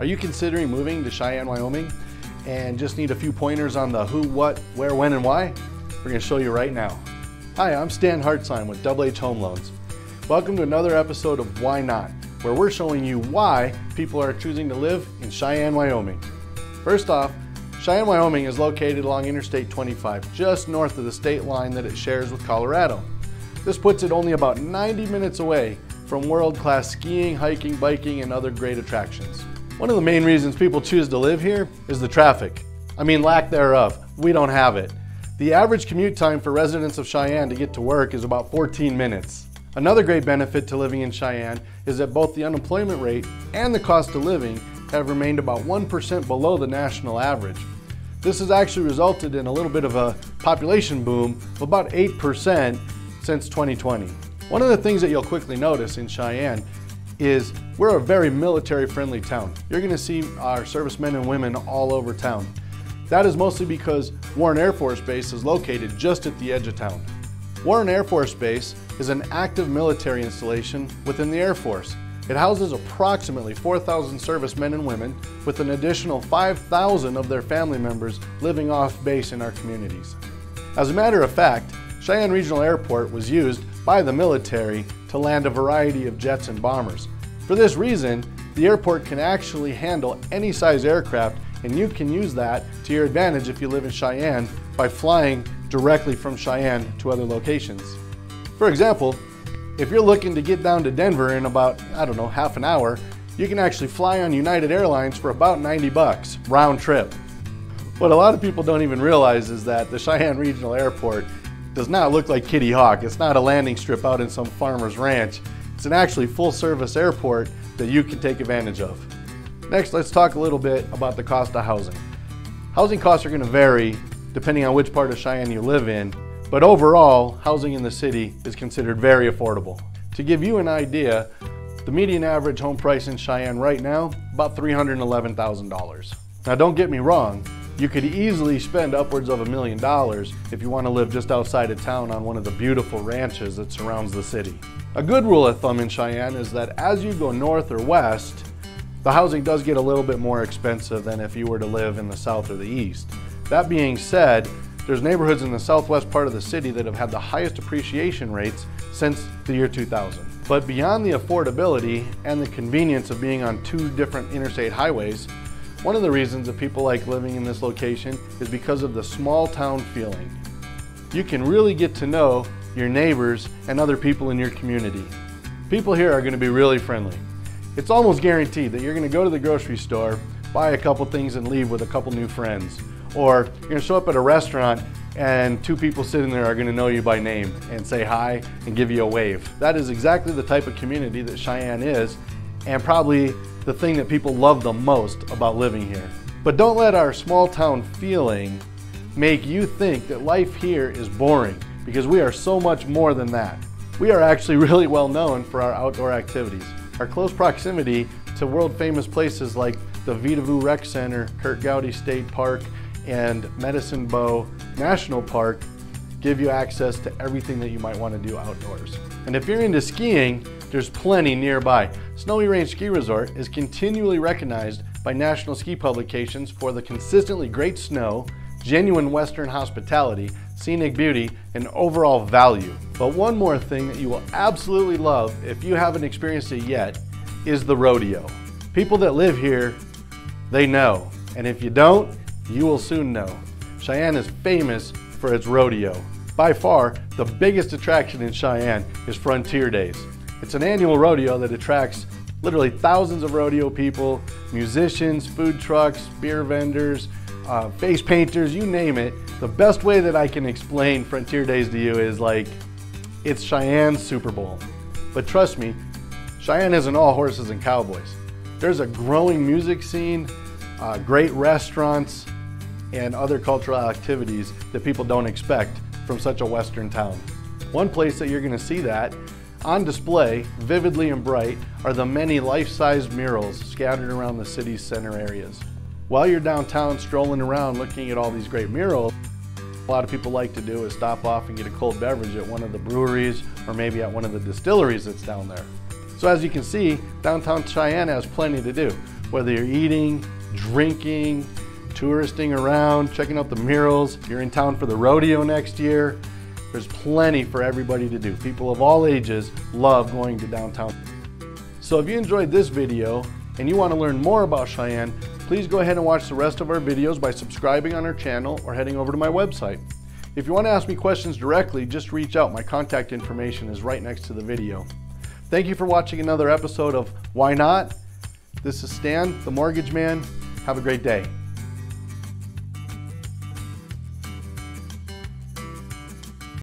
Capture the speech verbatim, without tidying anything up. Are you considering moving to Cheyenne, Wyoming and just need a few pointers on the who, what, where, when, and why? We're going to show you right now. Hi, I'm Stan Hartzheim with D B L H Home Loans. Welcome to another episode of Why Not, where we're showing you why people are choosing to live in Cheyenne, Wyoming. First off, Cheyenne, Wyoming is located along Interstate twenty-five, just north of the state line that it shares with Colorado. This puts it only about ninety minutes away from world-class skiing, hiking, biking, and other great attractions. One of the main reasons people choose to live here is the traffic. I mean, lack thereof. We don't have it. The average commute time for residents of Cheyenne to get to work is about fourteen minutes. Another great benefit to living in Cheyenne is that both the unemployment rate and the cost of living have remained about one percent below the national average. This has actually resulted in a little bit of a population boom of about eight percent since twenty twenty. One of the things that you'll quickly notice in Cheyenne is we're a very military-friendly town. You're going to see our servicemen and women all over town. That is mostly because Warren Air Force Base is located just at the edge of town. Warren Air Force Base is an active military installation within the Air Force. It houses approximately four thousand servicemen and women, with an additional five thousand of their family members living off base in our communities. As a matter of fact, Cheyenne Regional Airport was used by the military to land a variety of jets and bombers. For this reason, the airport can actually handle any size aircraft, and you can use that to your advantage if you live in Cheyenne by flying directly from Cheyenne to other locations. For example, if you're looking to get down to Denver in about, I don't know, half an hour, you can actually fly on United Airlines for about ninety bucks, round trip. What a lot of people don't even realize is that the Cheyenne Regional Airport does not look like Kitty Hawk. It's not a landing strip out in some farmer's ranch. It's an actually full-service airport that you can take advantage of. Next, let's talk a little bit about the cost of housing. Housing costs are going to vary depending on which part of Cheyenne you live in, but overall, housing in the city is considered very affordable. To give you an idea, the median average home price in Cheyenne right now, about three hundred eleven thousand dollars. Now don't get me wrong, you could easily spend upwards of a million dollars if you want to live just outside of town on one of the beautiful ranches that surrounds the city. A good rule of thumb in Cheyenne is that as you go north or west, the housing does get a little bit more expensive than if you were to live in the south or the east. That being said, there's neighborhoods in the southwest part of the city that have had the highest appreciation rates since the year two thousand. But beyond the affordability and the convenience of being on two different interstate highways, one of the reasons that people like living in this location is because of the small town feeling. You can really get to know your neighbors and other people in your community. People here are going to be really friendly. It's almost guaranteed that you're going to go to the grocery store, buy a couple things, and leave with a couple new friends. Or you're going to show up at a restaurant and two people sitting there are going to know you by name and say hi and give you a wave. That is exactly the type of community that Cheyenne is, and probably the thing that people love the most about living here. But don't let our small town feeling make you think that life here is boring, because we are so much more than that. We are actually really well known for our outdoor activities. Our close proximity to world famous places like the VitaVu Rec Center, Curt Gowdy State Park, and Medicine Bow National Park give you access to everything that you might want to do outdoors. And if you're into skiing, there's plenty nearby. Snowy Range Ski Resort is continually recognized by national ski publications for the consistently great snow, genuine Western hospitality, scenic beauty, and overall value. But one more thing that you will absolutely love if you haven't experienced it yet is the rodeo. People that live here, they know. And if you don't, you will soon know. Cheyenne is famous for its rodeo. By far, the biggest attraction in Cheyenne is Frontier Days. It's an annual rodeo that attracts literally thousands of rodeo people, musicians, food trucks, beer vendors, uh, face painters, you name it. The best way that I can explain Frontier Days to you is like, it's Cheyenne's Super Bowl. But trust me, Cheyenne isn't all horses and cowboys. There's a growing music scene, uh, great restaurants, and other cultural activities that people don't expect from such a Western town. One place that you're going to see that on display, vividly and bright, are the many life-size murals scattered around the city's center areas. While you're downtown strolling around looking at all these great murals, a lot of people like to do is stop off and get a cold beverage at one of the breweries or maybe at one of the distilleries that's down there. So as you can see, downtown Cheyenne has plenty to do. Whether you're eating, drinking, touristing around, checking out the murals, you're in town for the rodeo next year, there's plenty for everybody to do. People of all ages love going to downtown. So if you enjoyed this video and you want to learn more about Cheyenne, please go ahead and watch the rest of our videos by subscribing on our channel or heading over to my website. If you want to ask me questions directly, just reach out. My contact information is right next to the video. Thank you for watching another episode of Why Not? This is Stan, the Mortgage Man. Have a great day.